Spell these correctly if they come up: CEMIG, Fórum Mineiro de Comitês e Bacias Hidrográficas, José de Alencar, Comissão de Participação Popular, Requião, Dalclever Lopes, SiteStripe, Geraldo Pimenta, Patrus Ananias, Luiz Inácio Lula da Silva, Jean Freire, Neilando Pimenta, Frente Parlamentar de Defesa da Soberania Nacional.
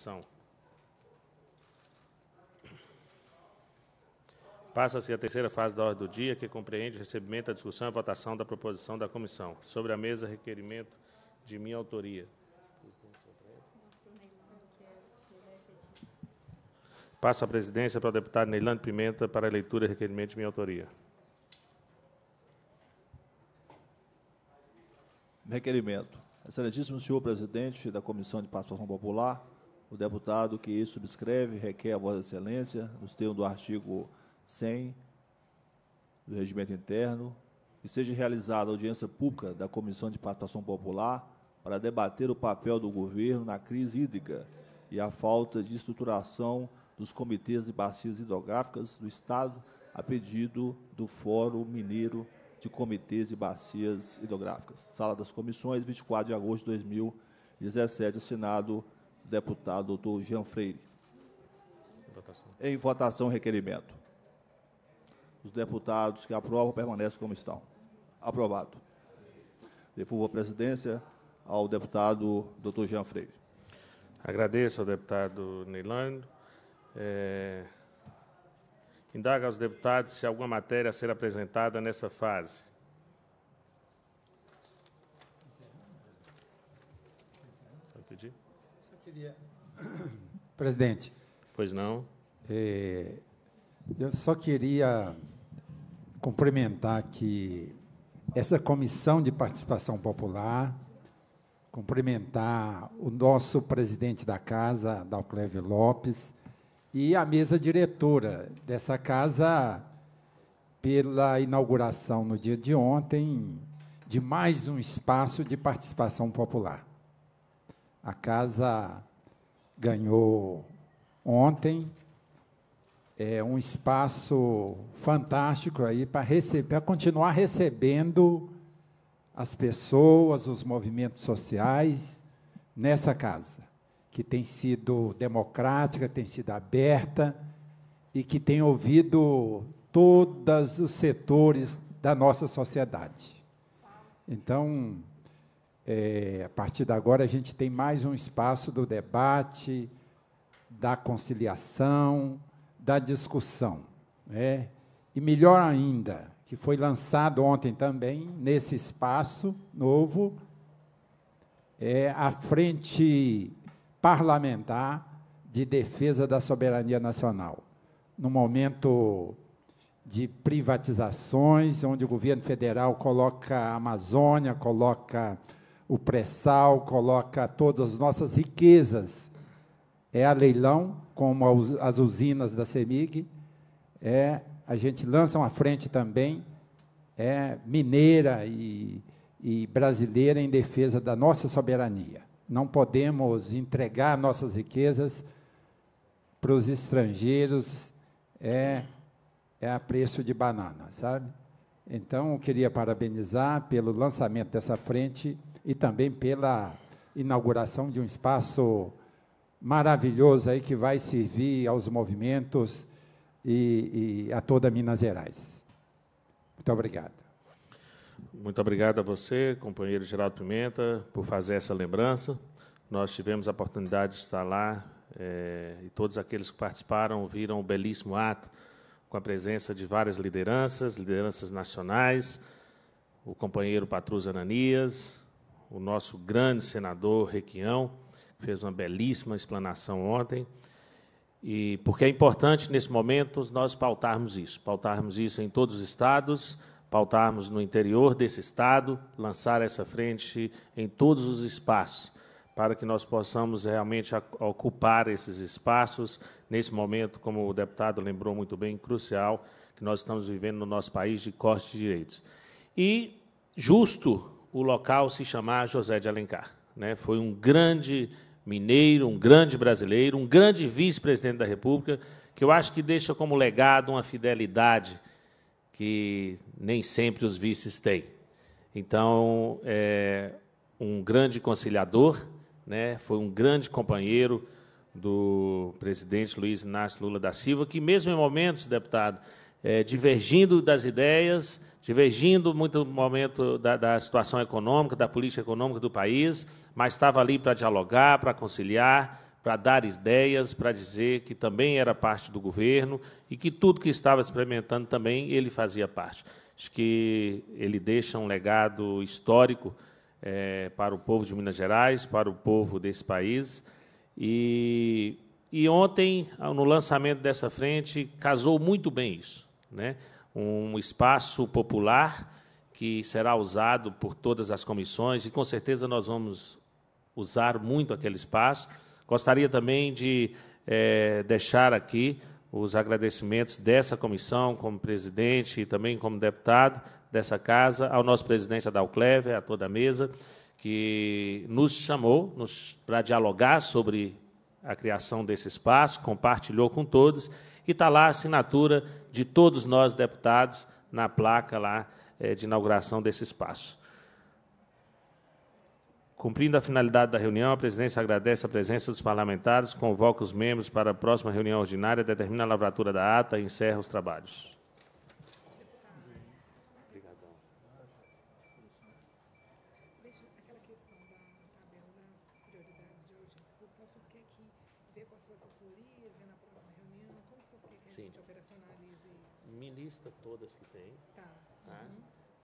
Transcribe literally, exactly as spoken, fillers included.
edição. Passa-se a terceira fase da ordem do dia, que compreende o recebimento, a discussão e a votação da proposição da comissão. Sobre a mesa, requerimento de minha autoria. Passo a presidência para o deputado Neilando Pimenta para a leitura e requerimento de minha autoria. Requerimento. Excelentíssimo senhor presidente da Comissão de Participação Popular, o deputado que isso subscreve requer a vossa excelência, nos termos do artigo cem do Regimento Interno, que seja realizada a audiência pública da Comissão de Participação Popular para debater o papel do governo na crise hídrica e a falta de estruturação dos comitês de bacias hidrográficas do Estado, a pedido do Fórum Mineiro de Comitês e Bacias Hidrográficas. Sala das Comissões, vinte e quatro de agosto de dois mil e dezessete, assinado o deputado doutor Jean Freire. Votação. Em votação, requerimento. Os deputados que aprovam permanecem como estão. Aprovado. Devolvo a presidência ao deputado doutor Jean Freire. Agradeço ao deputado Neilando. É, indaga aos deputados se alguma matéria a ser apresentada nessa fase. Pode pedir? Só queria... Presidente. Pois não. É, eu só queria cumprimentar que essa Comissão de Participação Popular, cumprimentar o nosso presidente da casa, Dalclever Lopes, e a mesa diretora dessa casa pela inauguração, no dia de ontem, de mais um espaço de participação popular. A casa ganhou ontem é, um espaço fantástico aí para receber, para continuar recebendo as pessoas, os movimentos sociais nessa casa, que tem sido democrática, tem sido aberta e que tem ouvido todos os setores da nossa sociedade. Então, é, a partir de agora, a gente tem mais um espaço do debate, da conciliação, da discussão, né? E melhor ainda, que foi lançado ontem também, nesse espaço novo, é, a Frente Parlamentar de Defesa da Soberania Nacional. Num momento de privatizações, onde o governo federal coloca a Amazônia, coloca o pré-sal, coloca todas as nossas riquezas, é a leilão, como as usinas da CEMIG, é, a gente lança uma frente também é, mineira e, e brasileira em defesa da nossa soberania. Não podemos entregar nossas riquezas para os estrangeiros é, é a preço de banana, sabe? Então, eu queria parabenizar pelo lançamento dessa frente e também pela inauguração de um espaço maravilhoso aí que vai servir aos movimentos e, e a toda Minas Gerais. Muito obrigado. Muito obrigado a você, companheiro Geraldo Pimenta, por fazer essa lembrança. Nós tivemos a oportunidade de estar lá, é, e todos aqueles que participaram viram o belíssimo ato, com a presença de várias lideranças, lideranças nacionais, o companheiro Patrus Ananias, o nosso grande senador Requião, que fez uma belíssima explanação ontem. E porque é importante, nesse momento, nós pautarmos isso, pautarmos isso em todos os estados, pautarmos no interior desse Estado, lançar essa frente em todos os espaços, para que nós possamos realmente ocupar esses espaços, nesse momento, como o deputado lembrou muito bem, crucial, que nós estamos vivendo no nosso país de corte de direitos. E justo o local se chamar José de Alencar, né? Foi um grande mineiro, um grande brasileiro, um grande vice-presidente da República, que eu acho que deixa como legado uma fidelidade que nem sempre os vices têm. Então, é um grande conciliador, né? Foi um grande companheiro do presidente Luiz Inácio Lula da Silva, que, mesmo em momentos, deputado, é, divergindo das ideias, divergindo muito do momento da, da situação econômica, da política econômica do país, mas estava ali para dialogar, para conciliar, para dar ideias, para dizer que também era parte do governo e que tudo que estava experimentando também ele fazia parte. Acho que ele deixa um legado histórico é, para o povo de Minas Gerais, para o povo desse país. E, e ontem, no lançamento dessa frente, casou muito bem isso, né? Um espaço popular que será usado por todas as comissões e, com certeza, nós vamos usar muito aquele espaço. Gostaria também de é, deixar aqui os agradecimentos dessa comissão, como presidente e também como deputado dessa casa, ao nosso presidente Dalclever, a toda a mesa, que nos chamou nos, para dialogar sobre a criação desse espaço, compartilhou com todos, e está lá a assinatura de todos nós, deputados, na placa lá é, de inauguração desse espaço. Cumprindo a finalidade da reunião, a presidência agradece a presença dos parlamentares, convoca os membros para a próxima reunião ordinária, determina a lavratura da ata e encerra os trabalhos. Sim. Operacionaliza. Ministra todas que tem. Tá. Tá? Uhum.